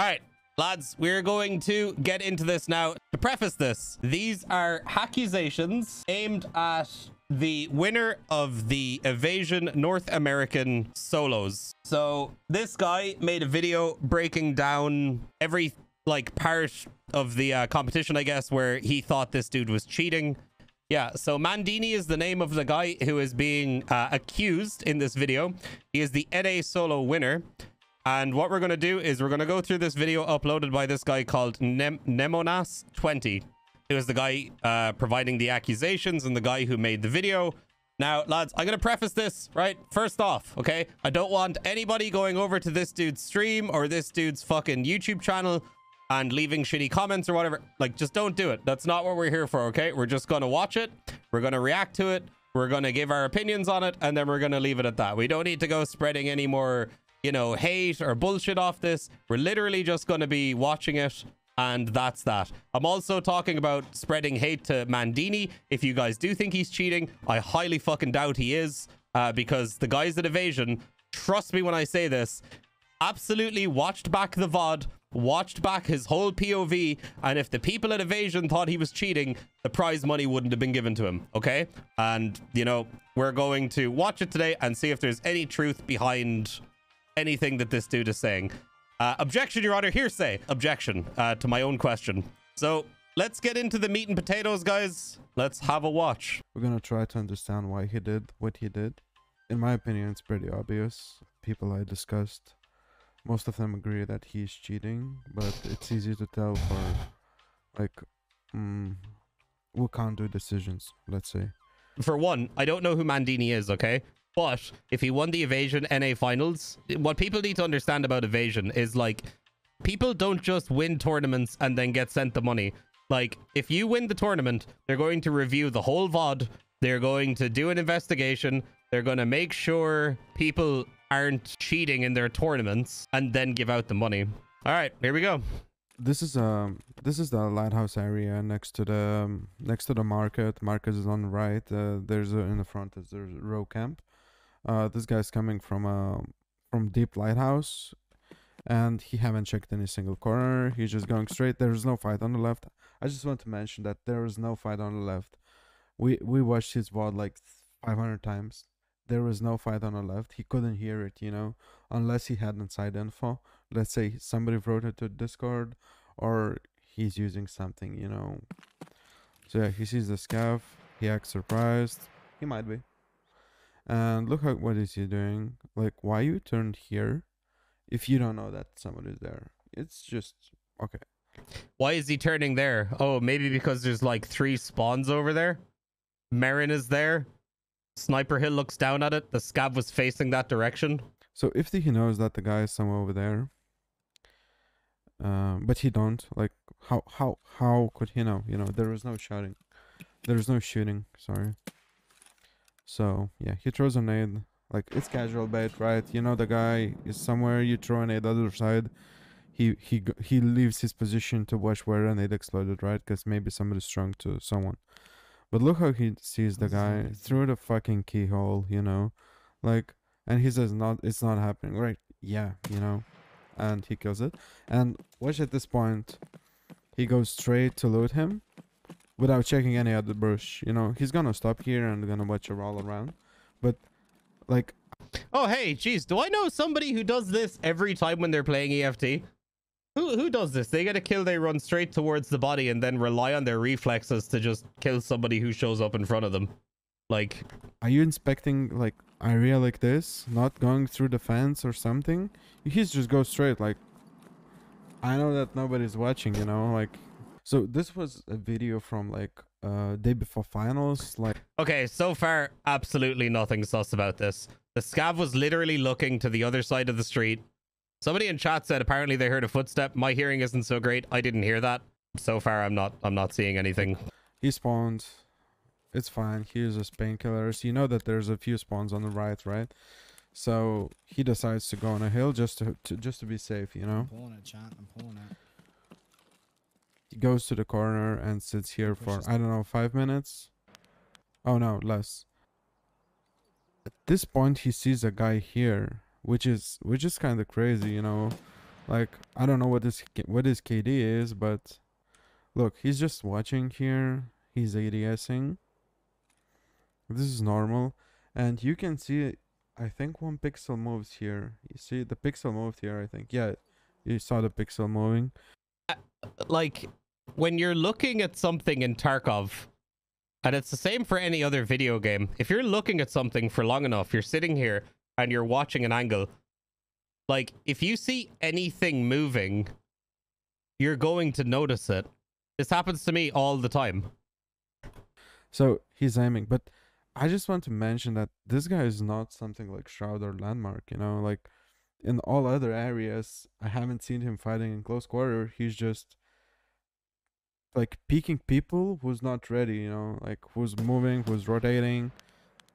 All right, lads, we're going to get into this now. To preface this, these are accusations aimed at the winner of the Evasion North American solos. So this guy made a video breaking down every part of the competition, I guess, where he thought this dude was cheating. Yeah, so Mandini is the name of the guy who is being accused in this video. He is the NA solo winner. And what we're going to do is we're going to go through this video uploaded by this guy called Nem Nemonas20. Who is the guy providing the accusations and the guy who made the video. Now, lads, I'm going to preface this, right? First off, okay? I don't want anybody going over to this dude's stream or this dude's fucking YouTube channel and leaving shitty comments or whatever. Like, just don't do it. That's not what we're here for, okay? We're just going to watch it. We're going to react to it. We're going to give our opinions on it. And then we're going to leave it at that. We don't need to go spreading any more, you know, hate or bullshit off this. We're literally just going to be watching it. And that's that. I'm also talking about spreading hate to Mandini. If you guys do think he's cheating, I highly fucking doubt he is. Because the guys at Evasion, trust me when I say this, absolutely watched back the VOD. Watched back his whole POV, and if the people at Evasion thought he was cheating, the prize money wouldn't have been given to him, okay? And, you know, we're going to watch it today and see if there's any truth behind anything that this dude is saying. Objection, Your Honor, hearsay. Objection to my own question. So let's get into the meat and potatoes, guys. Let's have a watch. We're gonna try to understand why he did what he did. In my opinion, it's pretty obvious. People I discussed, most of them agree that he's cheating, but it's easy to tell for, like, Wakandu decisions, let's say. For one, I don't know who Mandini is, okay? But if he won the Evasion NA finals, what people need to understand about Evasion is, like, people don't just win tournaments and then get sent the money. Like, if you win the tournament, they're going to review the whole VOD. They're going to do an investigation. They're going to make sure people aren't cheating in their tournaments and then give out the money. All right, here we go. This is the lighthouse area next to the market. Marcus is on the right. There's in the front is there's a row camp. This guy's coming from deep lighthouse, and he haven't checked any single corner. He's just going straight. There's no fight on the left. I just want to mention that there is no fight on the left. We watched his VOD like 500 times. There was no fight on the left. He couldn't hear it, you know, unless he had inside info. Let's say somebody wrote it to Discord, or he's using something, you know. So yeah, he sees the scav. He acts surprised. He might be. And look how what is he doing? Like, why you turned here if you don't know that somebody's there? It's just okay. Why is he turning there? Oh, maybe because there's like 3 spawns over there. Marin is there. Sniper Hill looks down at it. The scav was facing that direction. So if he knows that the guy is somewhere over there, but he don't, like, how could he know? You know, there was no shouting. There was no shooting, sorry. So yeah, he throws a nade. Like, it's casual bait, right? You know the guy is somewhere, you throw a nade the other side. He leaves his position to watch where a nade exploded, right? Because maybe somebody's strong to someone. But look how he sees the guy through the fucking keyhole, you know, like, and he says, "Not, it's not happening." Right? Yeah, you know, and he kills it. And watch at this point, he goes straight to loot him without checking any other bush. You know, he's gonna stop here and gonna watch a roll around. But like, oh hey, jeez, do I know somebody who does this every time when they're playing EFT? Who does this? They get a kill, they run straight towards the body and then rely on their reflexes to just kill somebody who shows up in front of them. Like, are you inspecting like area like this, not going through the fence or something? He's just go straight. Like, I know that nobody's watching, you know, like. So this was a video from like day before finals. Like, okay, so far absolutely nothing sus about this. The scav was literally looking to the other side of the street. Somebody in chat said apparently they heard a footstep. My hearing isn't so great. I didn't hear that. So far, I'm not seeing anything. He spawned. It's fine. He uses painkillers. You know that there's a few spawns on the right, right? So he decides to go on a hill just to be safe, you know. I'm pulling it, chat. I'm pulling it. He goes to the corner and sits here for I don't know 5 minutes. Oh no, less. At this point, he sees a guy here. Which is kind of crazy, you know, Like, I don't know what his KD is, but look, he's just watching here. He's ADSing. This is normal. And you can see, I think one pixel moves here. You see the pixel moved here, I think. Yeah, you saw the pixel moving. Like, when you're looking at something in Tarkov, and it's the same for any other video game, if you're looking at something for long enough, you're sitting here and you're watching an angle. Like, if you see anything moving, you're going to notice it. This happens to me all the time. So, he's aiming, but I just want to mention that this guy is not something like Shroud or Landmark, you know? Like, in all other areas, I haven't seen him fighting in close quarter. He's just, like, peeking people who's not ready, you know? Like, who's moving, who's rotating.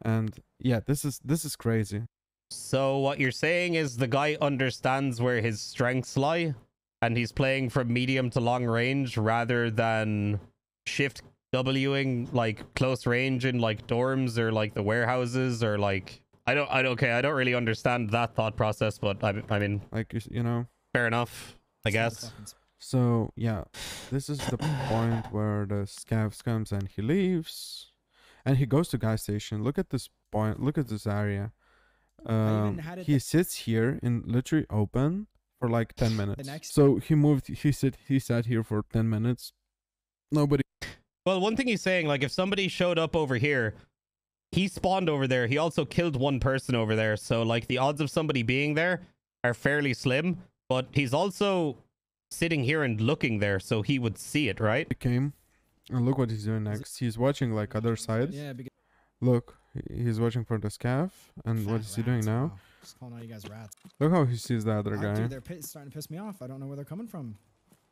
And, yeah, this is crazy. So, what you're saying is the guy understands where his strengths lie, and he's playing from medium to long range rather than shift Wing like close range in like dorms or like the warehouses or like I don't really understand that thought process, but I mean, like, you know, fair enough, I guess. So yeah, this is the point where the scavs comes and he leaves and he goes to gas station. Look at this point, look at this area. He sits here in literally open for like 10 minutes. So he sat here for 10 minutes. Nobody. Well, one thing he's saying, like, if somebody showed up over here, he spawned over there. He also killed one person over there. So, like, the odds of somebody being there are fairly slim. But he's also sitting here and looking there, so he would see it, right? He came. And look what he's doing next. He's watching, like, other sides. Yeah, because... Look, he's watching for the scav. And what is he doing now? Oh, just calling all you guys rats. Look how he sees the other guy. Dude, they're starting to piss me off. I don't know where they're coming from.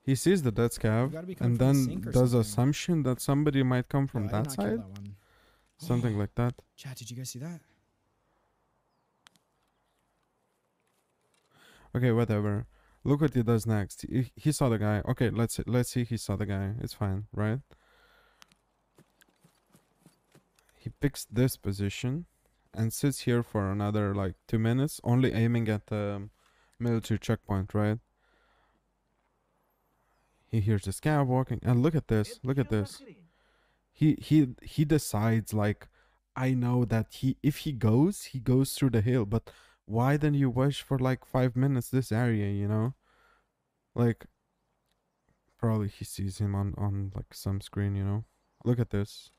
He sees the dead scav and then does assumption that somebody might come from that side. Something like that. Chat, did you guys see that? Okay, whatever. Look what he does next. He saw the guy. Okay, let's see he saw the guy. It's fine, right? He picks this position and sits here for another like 2 minutes, only aiming at the military checkpoint, right? He hears this guy walking, and look at this. Look at this. He decides, like, I know that if he goes through the hill, but why then you watch for like 5 minutes this area, you know? Like, probably he sees him on like some screen, you know? Look at this.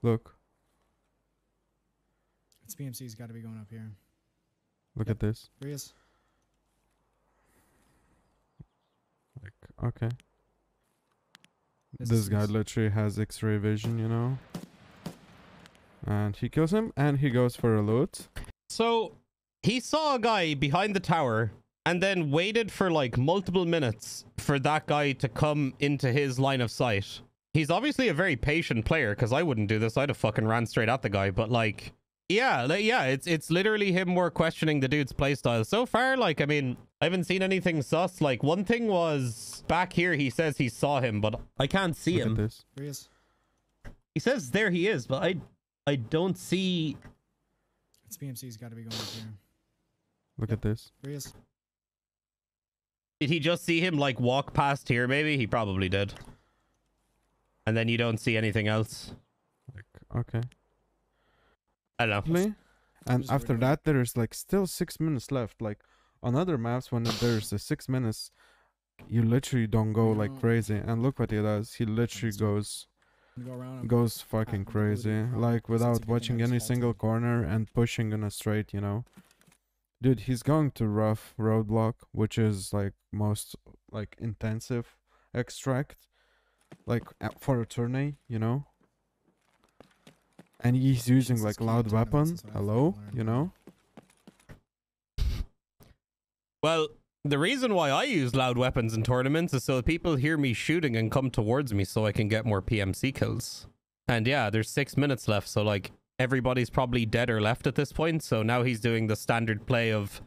Look. It's BMC's got to be going up here. Look at this. There he is. Okay. This guy literally has X-ray vision, you know? And he kills him, and he goes for a loot. So, he saw a guy behind the tower, and then waited for, like, multiple minutes for that guy to come into his line of sight. He's obviously a very patient player, because I wouldn't do this. I'd have fucking ran straight at the guy, but, like... Yeah, it's literally him more questioning the dude's playstyle. So far, like, I mean, I haven't seen anything sus. Like, one thing was back here, he says he saw him, but I can't see him. This. He is. He says there he is, but I don't see. It's BMC's got to be going up here. Look at this. There he is. Did he just see him, like, walk past here, maybe? He probably did. And then you don't see anything else. Like, okay. I don't know. And after that, there's like still 6 minutes left. Like on other maps, when there's the 6 minutes, you literally don't go like crazy. And look what he does. He literally goes fucking crazy, like without watching any single corner and pushing in a straight, you know. Dude, he's going to rough roadblock, which is like most like intensive extract, like for a tourney, you know. And he's using like loud weapon. Hello, you know? Well, the reason why I use loud weapons in tournaments is so people hear me shooting and come towards me so I can get more PMC kills. And yeah, there's 6 minutes left. So like everybody's probably dead or left at this point. So now he's doing the standard play of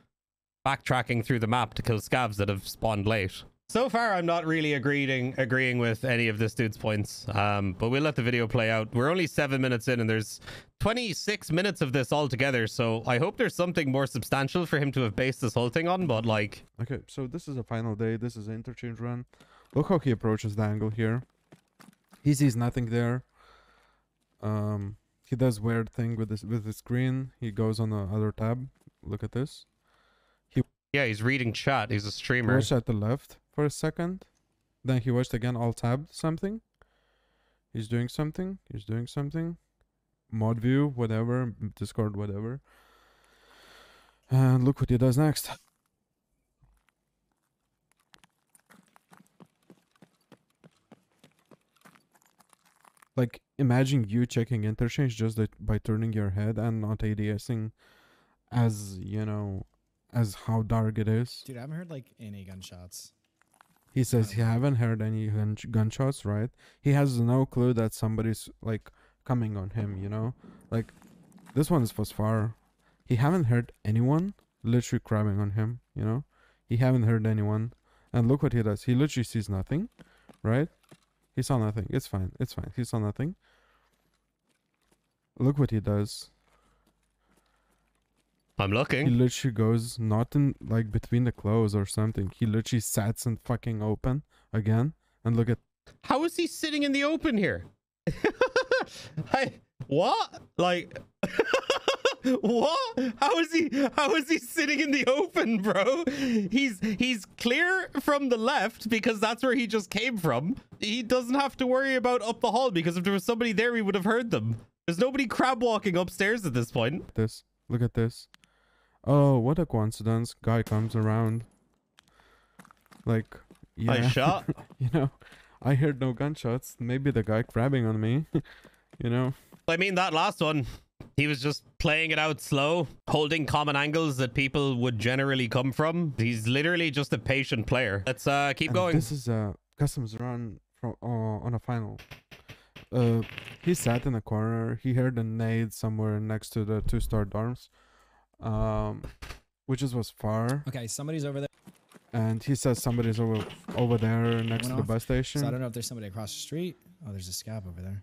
backtracking through the map to kill scavs that have spawned late. So far, I'm not really agreeing with any of this dude's points, but we'll let the video play out. We're only 7 minutes in and there's 26 minutes of this altogether, so I hope there's something more substantial for him to have based this whole thing on, but like... Okay, so this is a final day. This is an interchange run. Look how he approaches the angle here. He sees nothing there. He does weird thing with the screen. He goes on the other tab. Look at this. Yeah, he's reading chat. He's a streamer. Watch at the left for a second. Then he watched again, all tabbed something. He's doing something. He's doing something. Mod view, whatever. Discord, whatever. And look what he does next. Like, imagine you checking interchange just by turning your head and not ADSing as, you know... as how dark it is. Dude, I haven't heard like any gunshots. He says he haven't heard any gunshots, right? He has no clue that somebody's like coming on him, you know? Like this one is Phosphar. He haven't heard anyone literally crabbing on him, you know? He haven't heard anyone. And look what he does. He literally sees nothing, right? He saw nothing. It's fine. It's fine. He saw nothing. Look what he does. I'm looking. He literally goes not in like between the clothes or something. He literally sits in fucking open again and look at. How is he sitting in the open here? What? Like what? How is he sitting in the open, bro? He's clear from the left because that's where he just came from. He doesn't have to worry about up the hall because if there was somebody there, he would have heard them. There's nobody crab walking upstairs at this point. This. Look at this. Oh, what a coincidence. Guy comes around. Like, yeah. I shot. You know, I heard no gunshots. Maybe the guy crabbing on me, you know. I mean, that last one, he was just playing it out slow, holding common angles that people would generally come from. He's literally just a patient player. Let's keep going. This is a customs run from, on a final. He sat in a corner. He heard a nade somewhere next to the two-star dorms, which is Phosphar. Okay, somebody's over there. And he says somebody's over there next to the bus station. So I don't know if there's somebody across the street. Oh, there's a scab over there.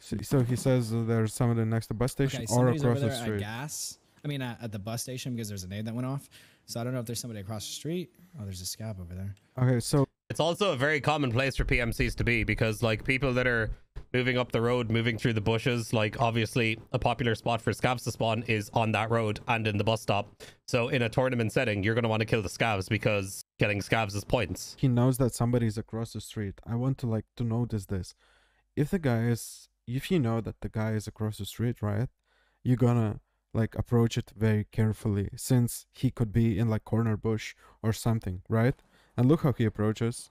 So he says there's somebody next to the bus station or across the street. At the bus station because there's a nade that went off. So I don't know if there's somebody across the street. Oh, there's a scab over there. Okay, so... It's also a very common place for PMCs to be because, like, people that are... moving up the road, moving through the bushes, like obviously a popular spot for scavs to spawn is on that road and in the bus stop. So in a tournament setting, you're going to want to kill the scavs because killing scavs is points. He knows that somebody's across the street. I want to notice this. If you know that the guy is across the street, right? You're going to approach it very carefully since he could be in corner bush or something, right? And look how he approaches.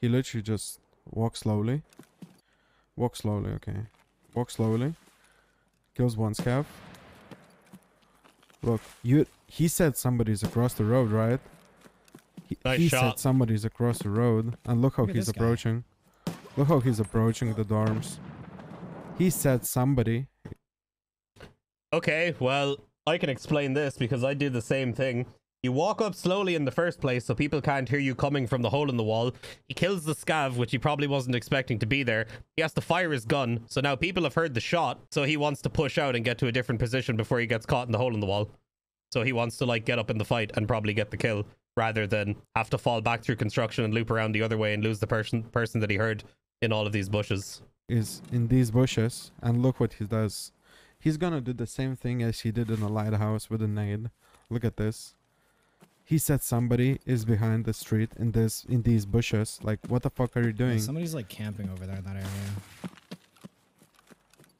He literally just walks slowly. Walk slowly, okay. Walk slowly. Kills one scav. Look, he said somebody's across the road, right? He said somebody's across the road. And look how he's approaching. Look how he's approaching the dorms. He said somebody. Okay, well, I can explain this because I did the same thing. You walk up slowly in the first place so people can't hear you coming from the hole in the wall. He kills the scav, which he probably wasn't expecting to be there. He has to fire his gun, so now people have heard the shot, so he wants to push out and get to a different position before he gets caught in the hole in the wall. So he wants to, get up in the fight and probably get the kill, rather than have to fall back through construction and loop around the other way and lose the person that he heard in all of these bushes. Is in these bushes, and look what he does. He's gonna do the same thing as he did in the lighthouse with a nade. Look at this. He said somebody is behind the street in these bushes. Like, what the fuck are you doing? Somebody's camping over there in that area.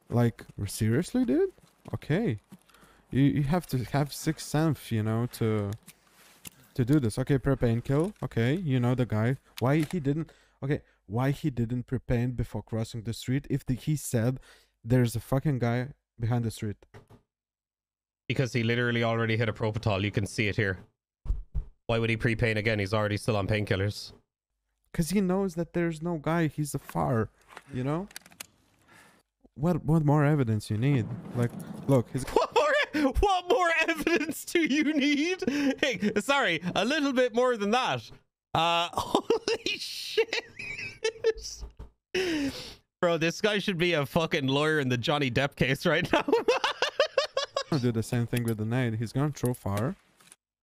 Like, seriously, dude? Okay. You have to have sixth sense, you know, to do this. Okay, prepare and kill. Okay, you know the guy. Why he didn't prepare before crossing the street if he said there's a fucking guy behind the street? Because he literally already hit a propitol, you can see it here. Why would he pre-pain again? He's already still on painkillers. Because he knows that there's no guy. He's a far, you know? What more evidence you need? Like, look. What more evidence do you need? Hey, sorry, a little bit more than that. Holy shit. Bro, this guy should be a fucking lawyer in the Johnny Depp case right now. I'll do the same thing with the nade. He's gonna throw fire.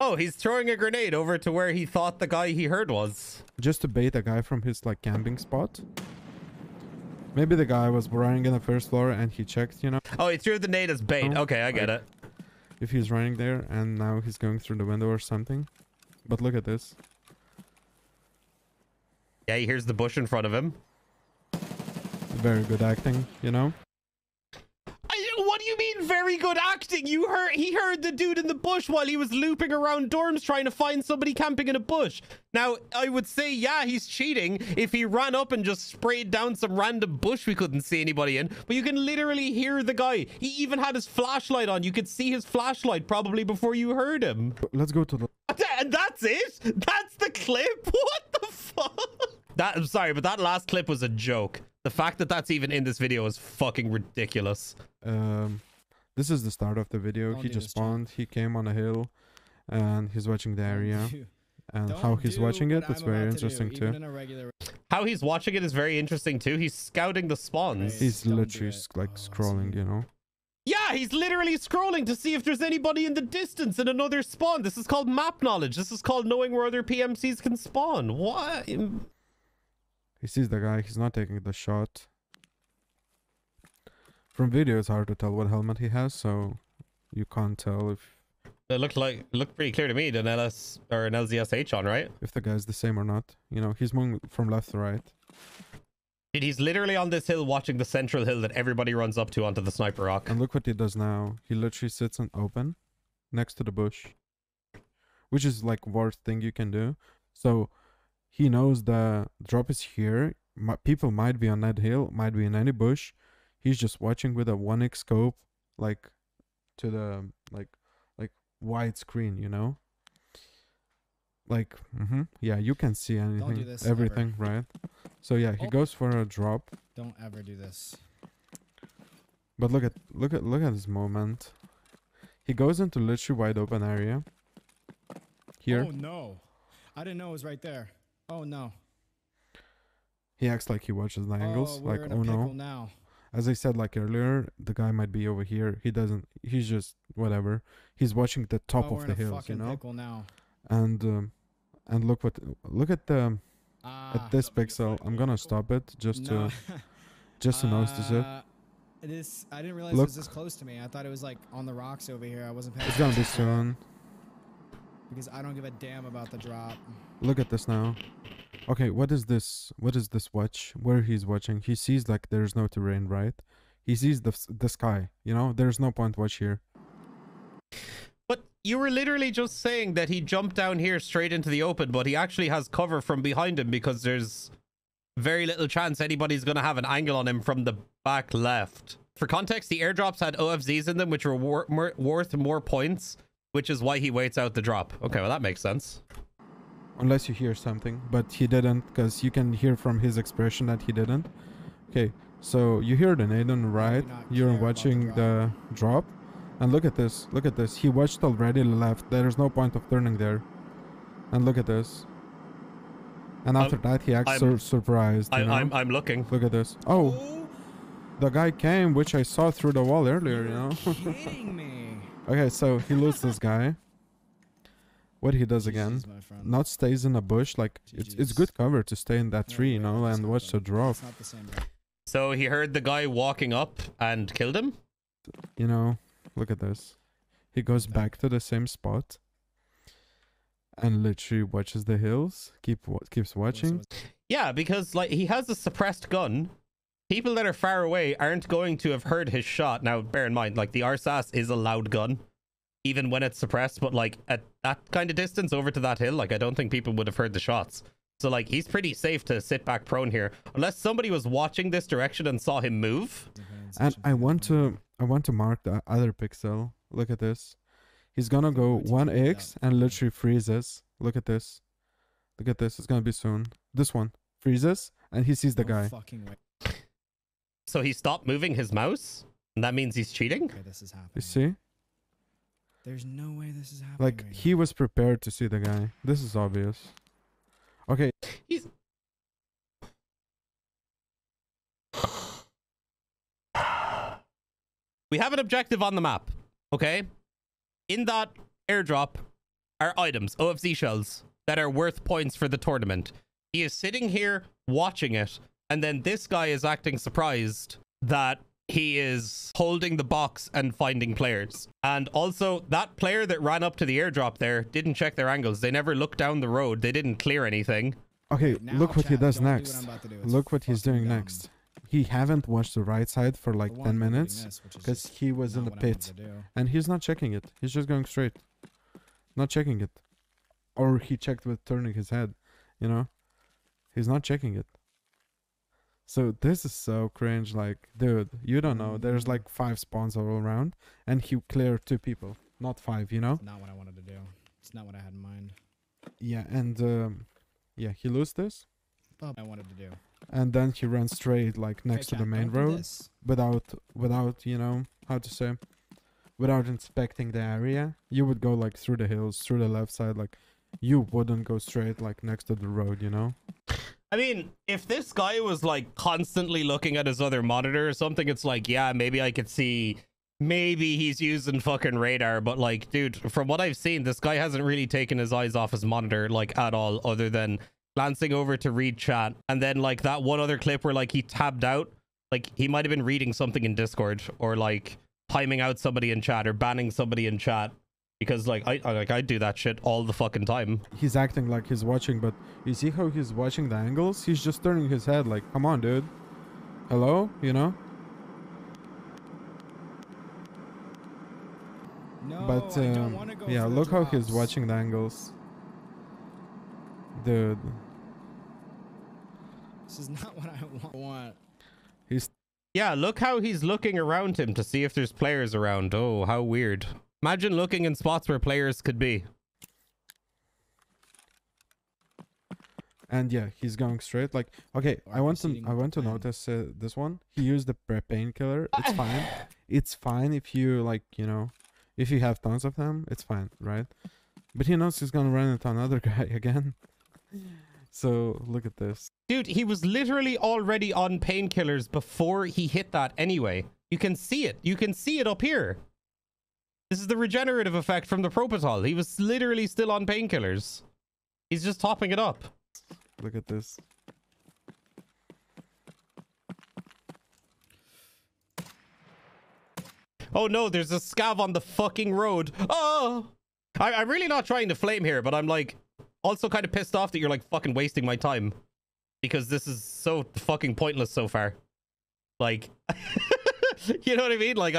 Oh, he's throwing a grenade over to where he thought the guy he heard was. Just to bait a guy from his like camping spot. Maybe the guy was running in the first floor and he checked, you know. Oh, he threw the nade as bait. Oh, okay, I get it. If he's running there and now he's going through the window or something. But look at this. Yeah, he hears the bush in front of him. Very good acting, you know. What do you mean very good acting? You heard, he heard the dude in the bush while he was looping around dorms trying to find somebody camping in a bush. Now, I would say, yeah, he's cheating if he ran up and just sprayed down some random bush we couldn't see anybody in. But you can literally hear the guy. He even had his flashlight on. You could see his flashlight probably before you heard him. Let's go to the... And that's it? That's the clip? What the fuck? That, I'm sorry, but that last clip was a joke. The fact that that's even in this video is fucking ridiculous. This is the start of the video. He just spawned. He came on a hill and he's watching the area. And how he's watching it, it's very interesting too. How he's watching it is very interesting too. He's scouting the spawns. He's literally like scrolling, you know. Yeah, he's literally scrolling to see if there's anybody in the distance in another spawn. This is called map knowledge. This is called knowing where other PMCs can spawn. What? He sees the guy. He's not taking the shot. From video, it's hard to tell what helmet he has, so you can't tell if... It looked like, it looked pretty clear to me, an LS or an LZSH on, right? If the guy's the same or not. You know, he's moving from left to right. Dude, he's literally on this hill watching the central hill that everybody runs up to onto the sniper rock. And look what he does now. He literally sits on open next to the bush, which is like worst thing you can do. So... He knows the drop is here. People might be on that hill, might be in any bush. He's just watching with a 1x scope, like to the like wide screen, you know. Like, yeah, you can see anything, everything, right? So yeah, he goes for a drop. Don't ever do this. But look at this moment. He goes into literally wide open area. Here. Oh no! I didn't know it was right there. Oh no. He acts like he watches the angles. Like, oh no. Now. As I said like earlier, the guy might be over here. He doesn't, he's just whatever. He's watching the top of the hills, you know. Now. And look what, look at the at this pixel. I'm gonna stop it just to just to notice it. I didn't realize it was this close to me. I thought it was like on the rocks over here. I wasn't paying attention. It's gonna be soon. Because I don't give a damn about the drop. Look at this now. Okay, what is this? What is this watch? Where he's watching? He sees like there's no terrain, right? He sees the sky. You know, there's no point watch here. But you were literally just saying that he jumped down here straight into the open, but he actually has cover from behind him because there's very little chance anybody's going to have an angle on him from the back left. For context, the airdrops had OFZs in them, which were worth more points, which is why he waits out the drop. Okay, well, that makes sense. Unless you hear something, but he didn't, because you can hear from his expression that he didn't. Okay, so you hear the nade on the right. You're watching the drop. And look at this. Look at this. He watched already left. There's no point of turning there. And look at this. And after that, he acts surprised. I'm looking. Look at this. Oh, the guy came, which I saw through the wall earlier, you know. You're kidding me. Okay, so he loots this guy. What he does again, not stays in a bush. Like, it's good cover to stay in that tree, you know, and watch the drop. So he heard the guy walking up and killed him? You know, look at this. He goes back to the same spot and literally watches the hills, keeps watching. Yeah, because, like, he has a suppressed gun. People that are far away aren't going to have heard his shot. Now, bear in mind, like, the RSAS is a loud gun, even when it's suppressed. But, like, at that kind of distance over to that hill, like, I don't think people would have heard the shots. So, like, he's pretty safe to sit back prone here. Unless somebody was watching this direction and saw him move. And I want to mark the other pixel. Look at this. He's going to go 1x and literally freezes. Look at this. Look at this. It's going to be soon. This one freezes and he sees the guy. So he stopped moving his mouse, and that means he's cheating? Okay, this is happening. You see? There's no way this is happening. Like, right, he was prepared to see the guy. This is obvious. Okay. He's... We have an objective on the map, okay? In that airdrop are items, OFZ shells, that are worth points for the tournament. He is sitting here watching it, and then this guy is acting surprised that he is holding the box and finding players. And also, that player that ran up to the airdrop there didn't check their angles. They never looked down the road. They didn't clear anything. Okay, now look what he does next. Look what he's doing next. He haven't watched the right side for like 10 minutes because he was in the pit. And he's not checking it. He's just going straight. Not checking it. Or he checked with turning his head, you know? He's not checking it. So this is so cringe, like, dude, you don't know. There's like 5 spawns all around, and he cleared 2 people, not 5, you know? It's not what I wanted to do. It's not what I had in mind. Yeah, and, yeah, he lost this. I wanted to do. And then he ran straight, like, next to the main road, without, you know, how to say, without inspecting the area. You would go, like, through the hills, through the left side, like, you wouldn't go straight, like, next to the road, you know? I mean, if this guy was like constantly looking at his other monitor or something, it's like, yeah, maybe I could see, maybe he's using fucking radar. But like, dude, from what I've seen, this guy hasn't really taken his eyes off his monitor like at all, other than glancing over to read chat. And then like that one other clip where like he tabbed out, like he might have been reading something in Discord or like timing out somebody in chat or banning somebody in chat. Because, like, I do that shit all the fucking time. He's acting like he's watching, but you see how he's watching the angles? He's just turning his head like, come on, dude. Hello? You know? No, but, I don't wanna go yeah, look how he's watching the angles. Dude. This is not what I want. He's... Yeah, look how he's looking around him to see if there's players around. Oh, how weird. Imagine looking in spots where players could be. And yeah, he's going straight. Like, okay, I want to notice this one. He used the painkiller. It's fine. It's fine if you like, you know, if you have tons of them, it's fine, right? But he knows he's gonna run into another guy again. So look at this, dude. He was literally already on painkillers before he hit that. Anyway, you can see it. You can see it up here. This is the regenerative effect from the propitol. He was literally still on painkillers. He's just topping it up. Look at this. Oh no, there's a scav on the fucking road. Oh! I'm really not trying to flame here, but I'm like... Also kind of pissed off that you're like fucking wasting my time. Because this is so fucking pointless so far. Like... You know what I mean? Like,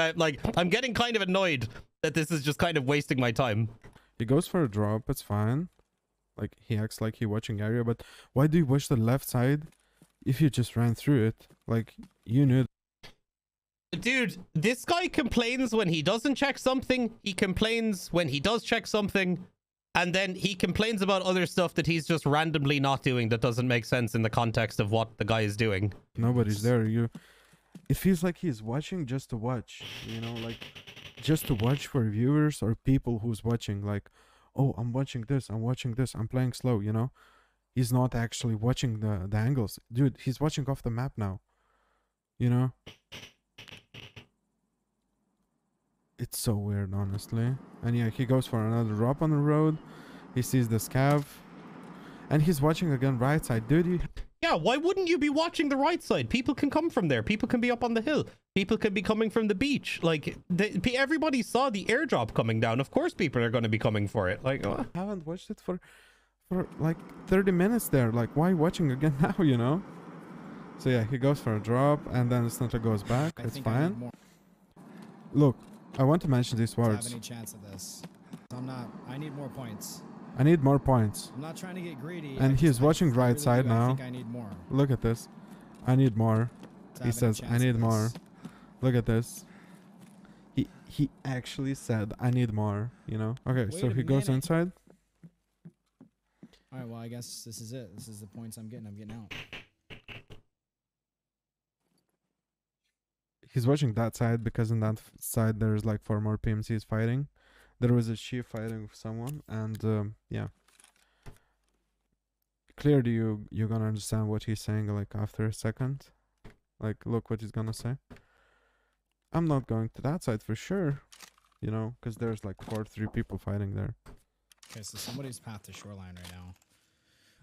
I'm getting kind of annoyed that this is just kind of wasting my time. He goes for a drop. It's fine. Like, he acts like he's watching area, but why do you watch the left side if you just ran through it? Like, you knew. Dude, this guy complains when he doesn't check something. He complains when he does check something. And then he complains about other stuff that he's just randomly not doing that doesn't make sense in the context of what the guy is doing. Nobody's there. You... It feels like he's watching just to watch, you know, like just to watch for viewers or people who's watching, like, oh, I'm watching this, I'm playing slow, you know. He's not actually watching the angles. Dude, he's watching off the map now, you know. It's so weird, honestly. And yeah, he goes for another drop on the road. He sees the scav and he's watching again right side. Dude, yeah, why wouldn't you be watching the right side? People can come from there. People can be up on the hill. People can be coming from the beach. Like, everybody saw the airdrop coming down. Of course, people are going to be coming for it. Like, oh. I haven't watched it for like 30 minutes there. Like, why watching again now, you know? So, yeah, he goes for a drop and then the sniper goes back. It's fine. Look, I want to mention these words. I don't have any chance of this. I need more points. I need more points. I'm not trying to get greedy. And he's watching right side now. Look at this. I need more. He says, I need more. Look at this. He actually said, I need more, you know? Okay, so he goes inside. All right, well, I guess this is it. This is the points I'm getting. I'm getting out. He's watching that side because in that side, there's like 4 more PMCs fighting. There was a she fighting with someone, and yeah, clear, you're gonna understand what he's saying like after a second. Like, look what he's gonna say. I'm not going to that side for sure, you know, because there's like 4 or 3 people fighting there. Okay, so somebody's path to shoreline right now.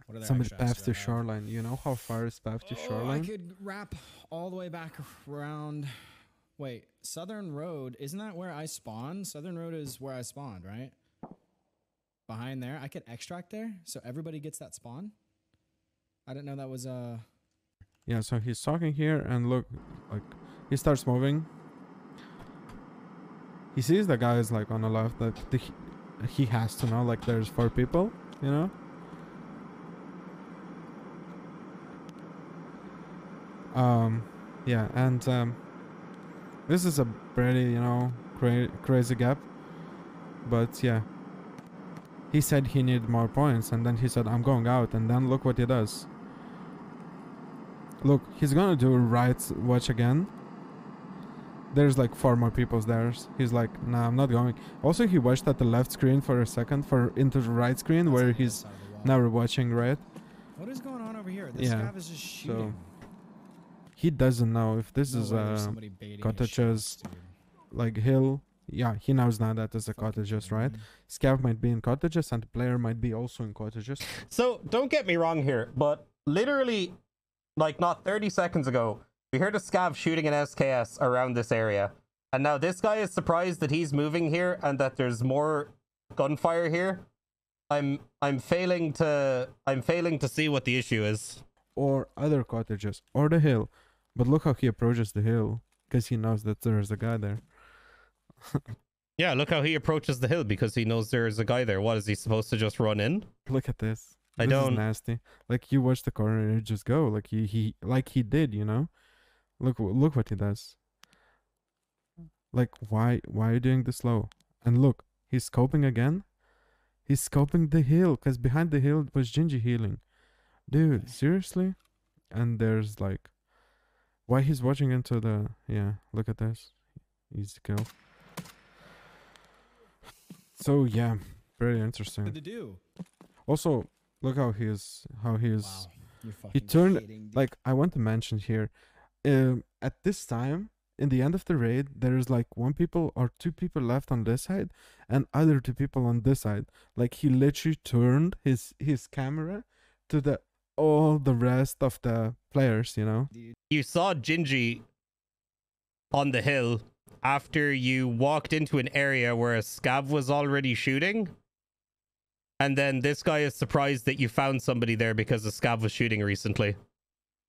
What are their somebody's path to shoreline. You know how far is path to shoreline? I could wrap all the way back around. Wait, Southern Road, isn't that where I spawned? Southern Road is where I spawned, right? Behind there, I could extract there, so everybody gets that spawn. I didn't know that was a. Yeah, so he's talking here, and look, like he starts moving. He sees the guys like on the left that he has to know, like there's 4 people, you know. Yeah, and this is a pretty, you know, crazy gap, but yeah. He said he needed more points, and then he said, I'm going out, and then look what he does. Look, he's gonna do right watch again. There's like 4 more people there. He's like, nah, I'm not going. Also, he watched at the left screen for a second for into the right screen where he's never watching right. What is going on over here? This guy is just shooting. So he doesn't know if this is a cottages like hill. Yeah, he knows now that there's a cottages, right? Scav might be in cottages and the player might be also in cottages. So don't get me wrong here, but literally like not 30 seconds ago, we heard a scav shooting an SKS around this area. And now this guy is surprised that he's moving here and that there's more gunfire here. I'm failing to see what the issue is. Or other cottages or the hill. But look how he approaches the hill because he knows that there's a guy there. Yeah, look how he approaches the hill because he knows there's a guy there. What is he supposed to just run in? Look at this. I don't. This is nasty. Like you watch the corner and you just go like he did, you know. Look what he does. Like why are you doing this low? And look, he's scoping again. He's scoping the hill because behind the hill was Gingy healing. Dude, seriously? And there's like why he's watching into the look at this. Easy kill. So yeah, very interesting. What did they do? Also, look how he is. Wow, he turned. Like I want to mention here, at this time in the end of the raid, there is like 1 or 2 people left on this side, and other 2 people on this side. Like he literally turned his camera to the all the rest of the players. You know. You saw Gingy on the hill. After you walked into an area where a scav was already shooting, and then this guy is surprised that you found somebody there because a scav was shooting recently.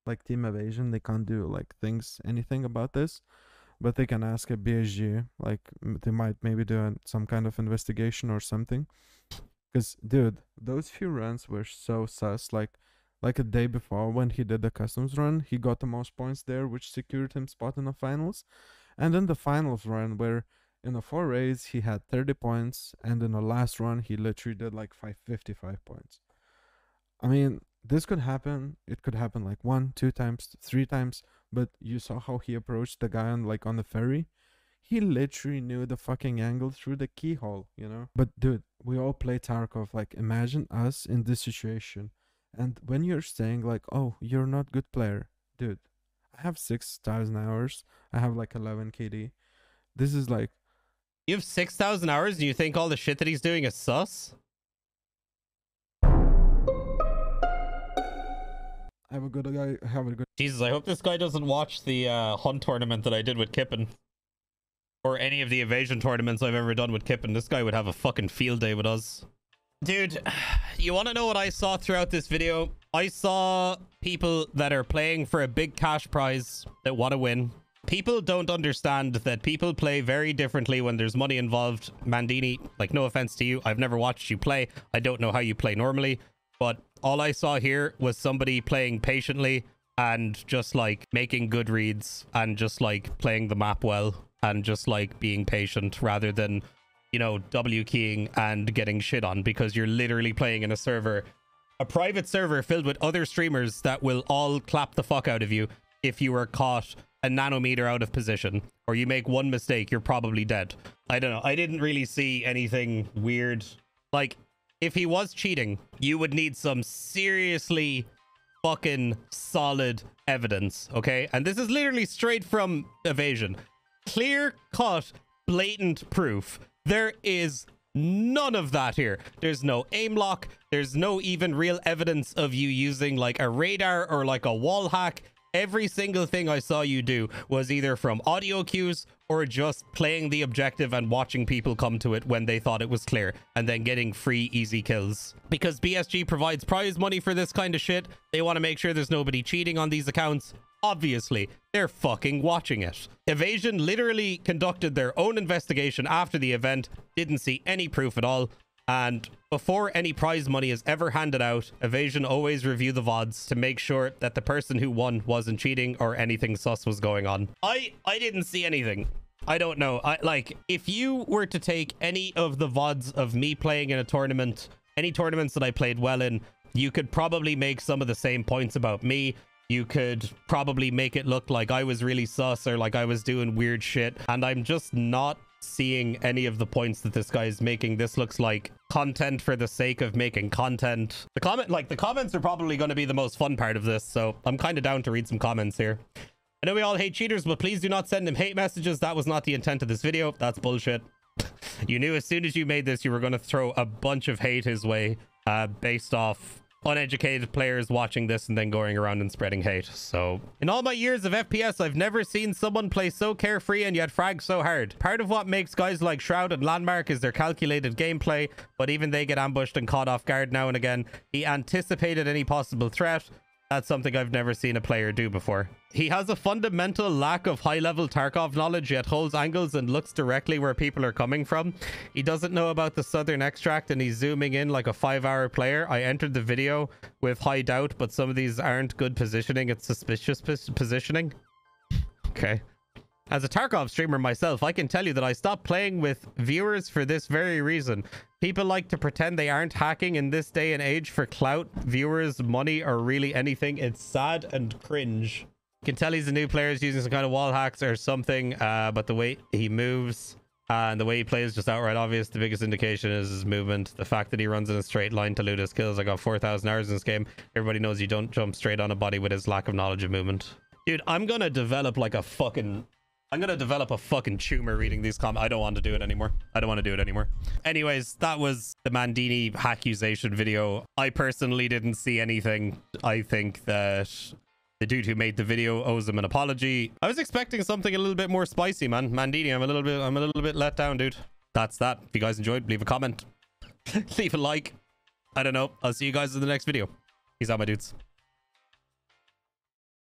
Like Team Evasion, they can't do like anything about this, but they can ask a BSG. Like they might maybe do some kind of investigation or something. Because dude, those few runs were so sus. Like a day before when he did the customs run, he got the most points there, which secured him spot in the finals. And then the finals run where in the 4 raids he had 30 points and in the last run he literally did like 555 points. I mean, this could happen. It could happen like 1, 2 times, 3 times, but you saw how he approached the guy on the ferry. He literally knew the fucking angle through the keyhole, you know? But dude, we all play Tarkov. Like imagine us in this situation. And when you're saying like, oh, you're not good player, dude. I have 6,000 hours. I have like 11 KD. This is like... You have 6,000 hours and you think all the shit that he's doing is sus? I have a good guy. I have a good... Jesus, I hope this guy doesn't watch the Hunt tournament that I did with Kippen. Or any of the evasion tournaments I've ever done with Kippen. This guy would have a fucking field day with us. Dude, you want to know what I saw throughout this video? I saw people that are playing for a big cash prize that want to win. People don't understand that people play very differently when there's money involved. Mandini, like no offense to you, I've never watched you play. I don't know how you play normally, but all I saw here was somebody playing patiently and just like making good reads and just like playing the map well and just like being patient rather than, you know, W keying and getting shit on because you're literally playing in a server. A private server filled with other streamers that will all clap the fuck out of you if you are caught a nanometer out of position or you make one mistake, you're probably dead. I don't know. I didn't really see anything weird. Like if he was cheating, you would need some seriously fucking solid evidence, okay? And this is literally straight from Evasion. Clear-cut, blatant proof. There is none of that here. There's no aim lock. There's no even real evidence of you using like a radar or like a wall hack. Every single thing I saw you do was either from audio cues or just playing the objective and watching people come to it when they thought it was clear and then getting free easy kills. Because BSG provides prize money for this kind of shit, they want to make sure there's nobody cheating on these accounts. Obviously, they're fucking watching it. Evasion literally conducted their own investigation after the event, didn't see any proof at all. And before any prize money is ever handed out, Evasion always review the VODs to make sure that the person who won wasn't cheating or anything sus was going on. I didn't see anything. I don't know. Like, if you were to take any of the VODs of me playing in a tournament, any tournaments that I played well in, you could probably make some of the same points about me. You could probably make it look like I was really sus or like I was doing weird shit. And I'm just not seeing any of the points that this guy is making. This looks like content for the sake of making content. The comments are probably going to be the most fun part of this, so I'm kind of down to read some comments here. I know we all hate cheaters, but please do not send them hate messages. That was not the intent of this video. That's bullshit. You knew as soon as you made this, you were going to throw a bunch of hate his way, based off uneducated players watching this and then going around and spreading hate. So in all my years of FPS, I've never seen someone play so carefree and yet frag so hard. Part of what makes guys like Shroud and Landmark is their calculated gameplay, but even they get ambushed and caught off guard now and again. He anticipated any possible threat. That's something I've never seen a player do before. He has a fundamental lack of high-level Tarkov knowledge, yet holds angles and looks directly where people are coming from. He doesn't know about the southern extract, and he's zooming in like a 5-hour player. I entered the video with high doubt, but some of these aren't good positioning. It's suspicious positioning. Okay. As a Tarkov streamer myself, I can tell you that I stopped playing with viewers for this very reason. People like to pretend they aren't hacking in this day and age for clout, viewers, money, or really anything. It's sad and cringe. You can tell he's a new player, is using some kind of wall hacks or something, but the way he moves and the way he plays is just outright obvious. The biggest indication is his movement. The fact that he runs in a straight line to loot his kills. I got 4,000 hours in this game. Everybody knows you don't jump straight on a body with his lack of knowledge of movement. Dude, I'm gonna develop like a fucking... I'm going to develop a fucking tumor reading these comments. I don't want to do it anymore. I don't want to do it anymore. Anyways, that was the Mandini accusation video. I personally didn't see anything. I think that the dude who made the video owes him an apology. I was expecting something a little bit more spicy, man. Mandini, I'm a little bit let down, dude. That's that. If you guys enjoyed, leave a comment. Leave a like. I don't know. I'll see you guys in the next video. Peace out, my dudes.